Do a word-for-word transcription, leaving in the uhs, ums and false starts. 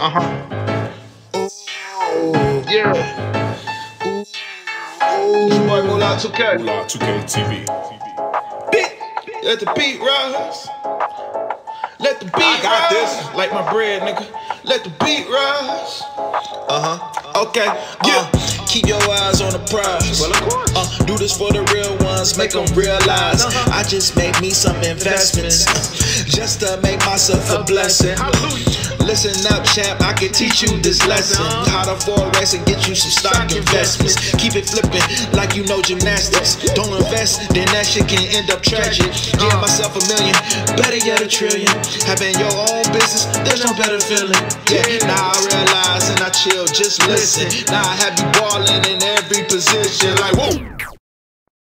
Uh-huh. Oh, yeah. Ooh, ooh, boy, Moolah two K. Moolah two K T V. Beat. Let the beat rise. Let the beat I got rise. This. Like my bread, nigga. Let the beat rise. Uh-huh. Okay. Yeah. Uh, Keep your eyes on the prize. Well, of course. Uh, do this for the real ones, make them realize. Uh-huh. I just made me some investments uh, just to make myself a blessing. Hallelujah. Listen up, champ, I can teach you this lesson. How to forex and get you some stock investments. Keep it flipping like you know gymnastics. Don't invest, then that shit can end up tragic. Give myself a million, better yet a trillion. Having your own business, there's no better feeling. Yeah, now I realize and I chill, just listen. Now I have you balling in every position like whoa.